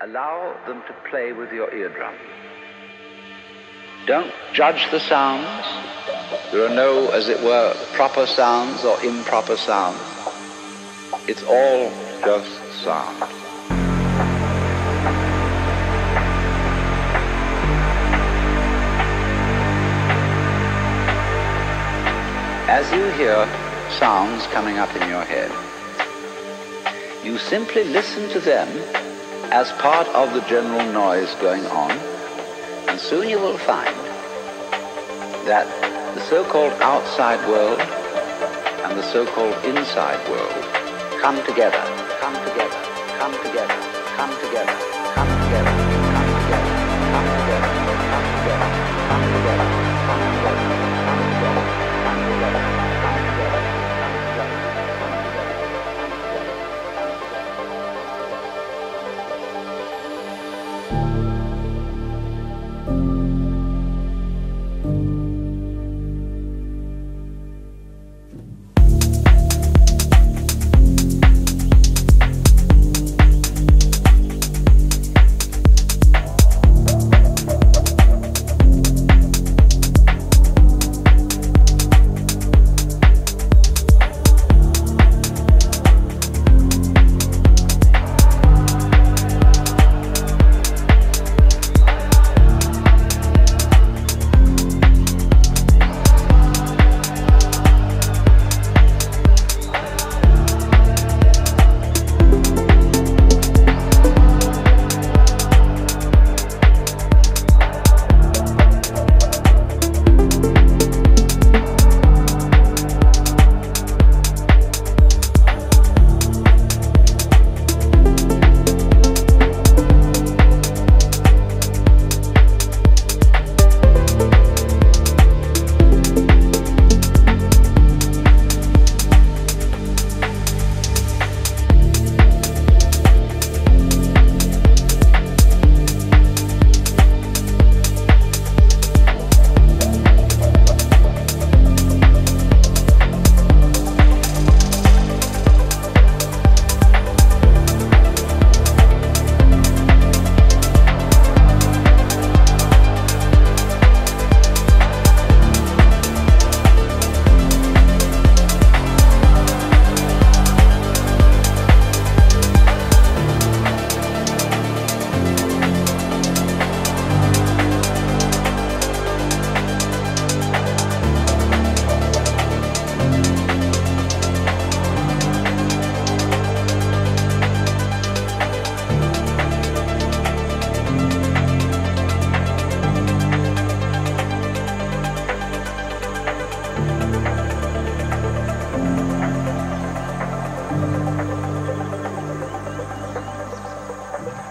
Allow them to play with your eardrum. Don't judge the sounds. There are no, as it were, proper sounds or improper sounds. It's all just sound. As you hear sounds coming up in your head, you simply listen to them as part of the general noise going on, and soon you will find that the so-called outside world and the so-called inside world come together, come together, come together, come together, come together, come together, come together, come together, come together, come together, come together, come together, come together, come together.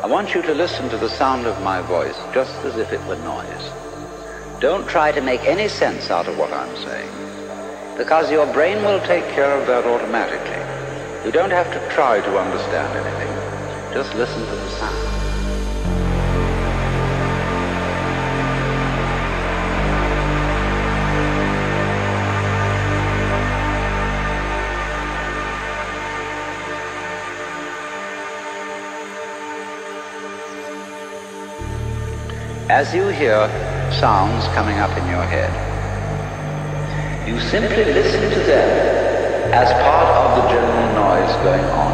I want you to listen to the sound of my voice just as if it were noise. Don't try to make any sense out of what I'm saying, because your brain will take care of that automatically. You don't have to try to understand anything. Just listen to the sound. As you hear sounds coming up in your head, you simply listen to them as part of the general noise going on,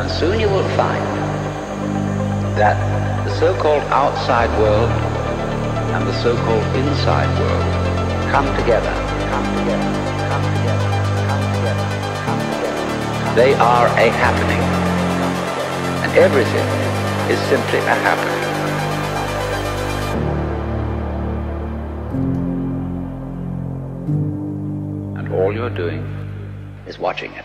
and soon you will find that the so-called outside world and the so-called inside world come together, come together, come together, come together, come together, come together. They are a happening, and everything is simply a happening. All you're doing is watching it.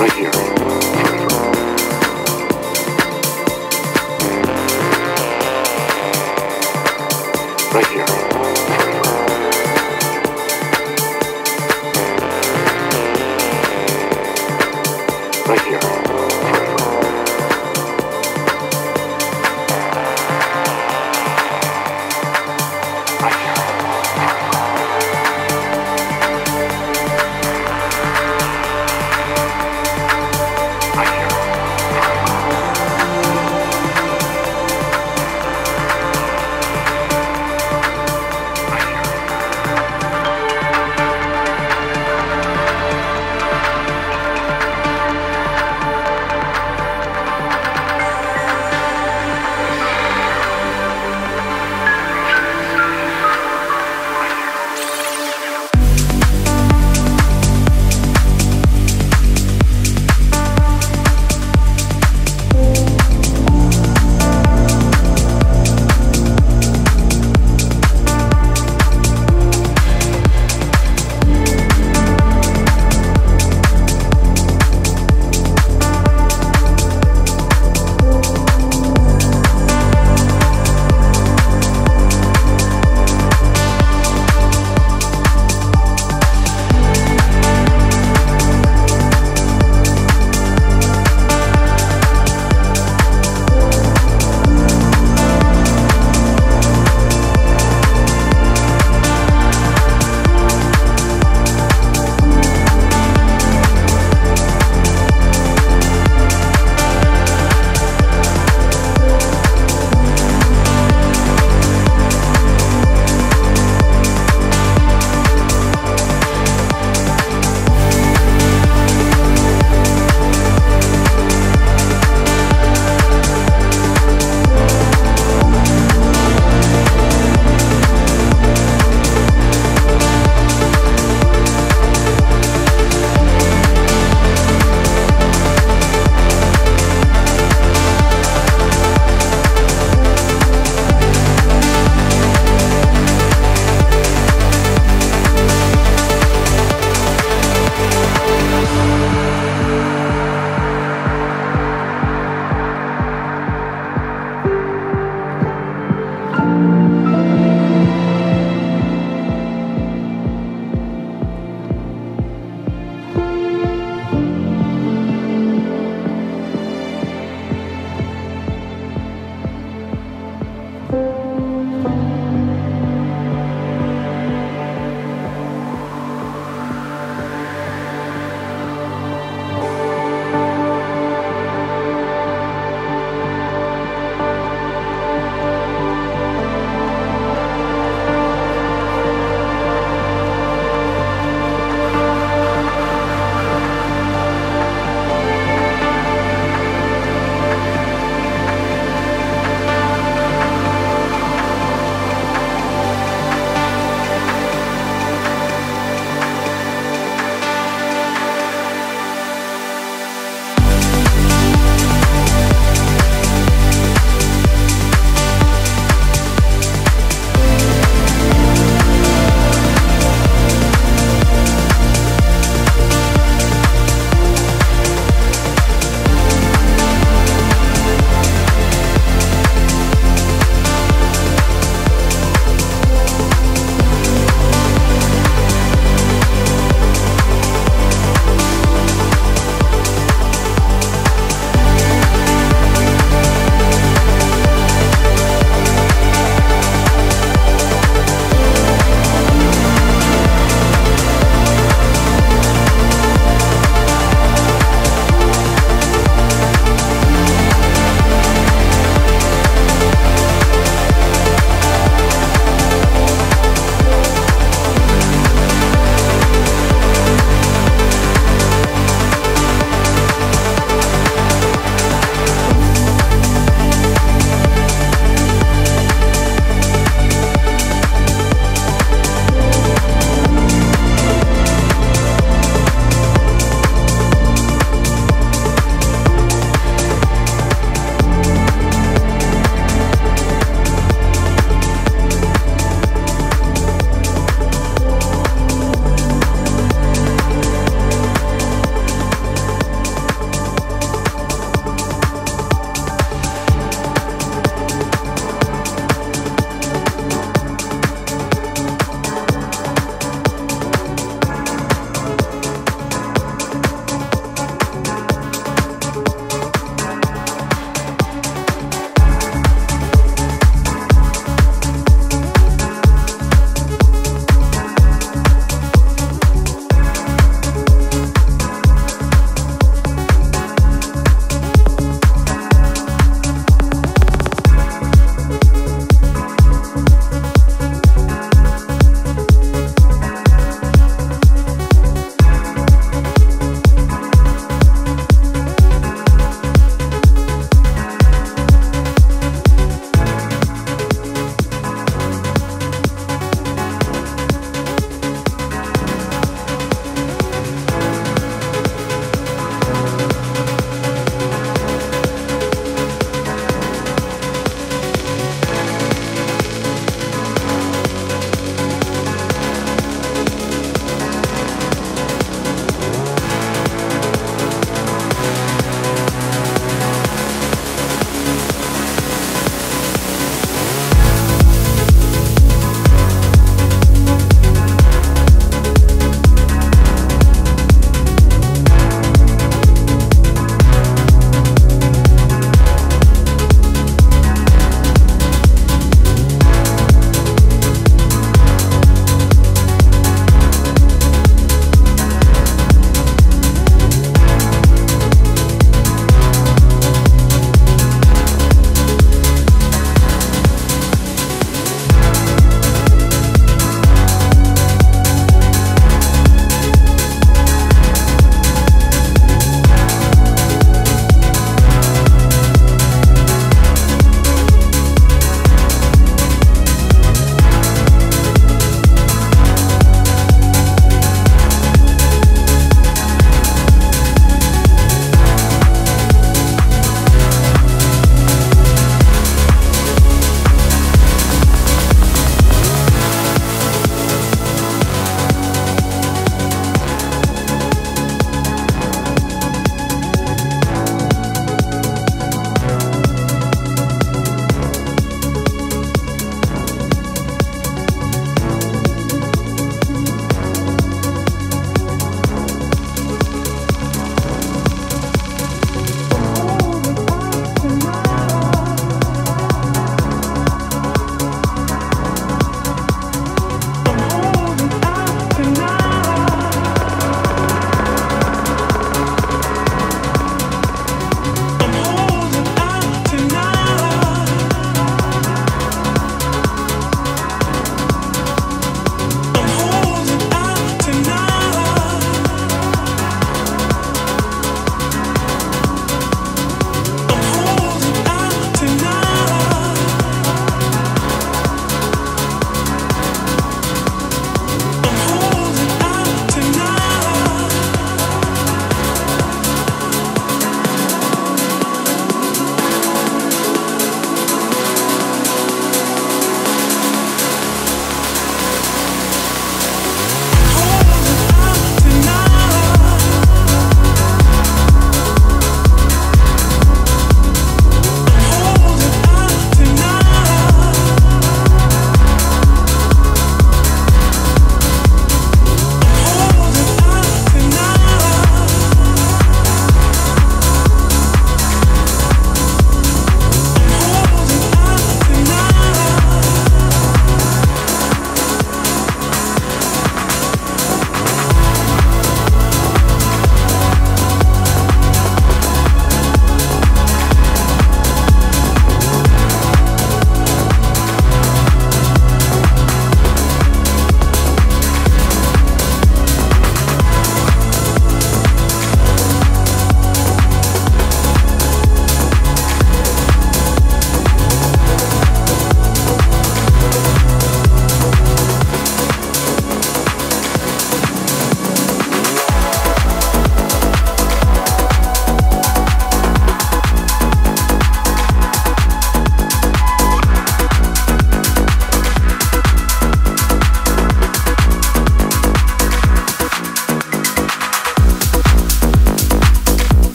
right here.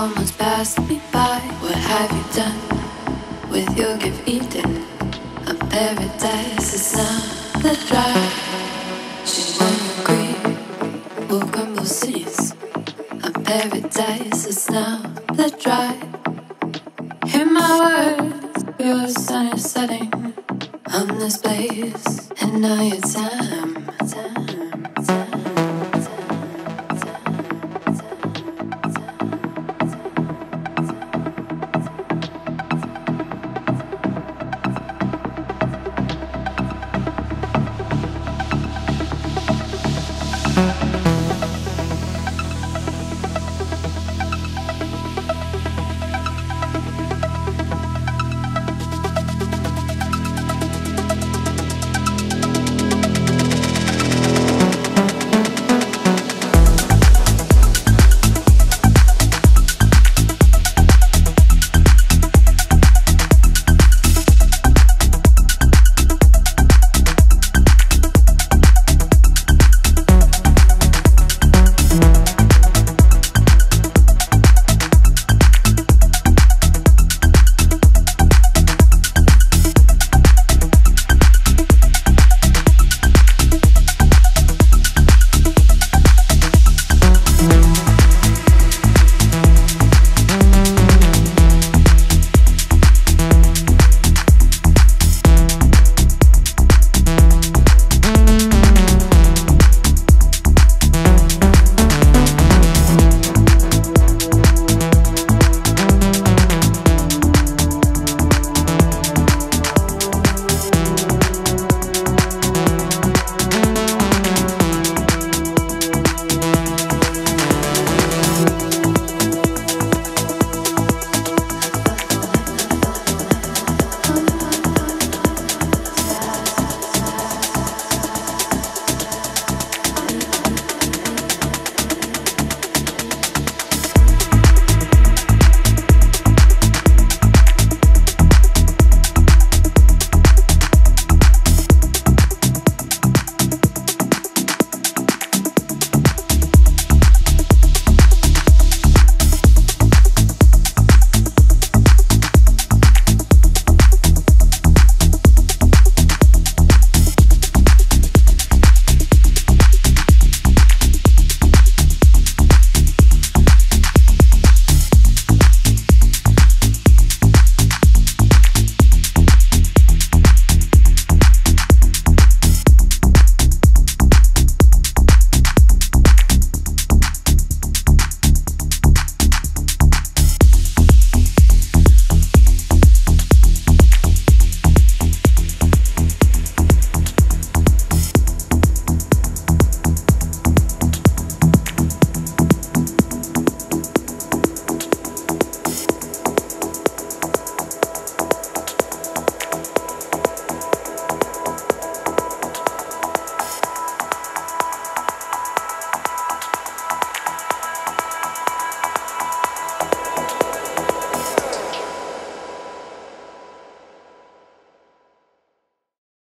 almost passed me by. What have you done with your gift eating? A paradise is not the drive. She won't agree, will crumble seas. A paradise is not the drive. Hear my words, your sun is setting on this place, and now your time.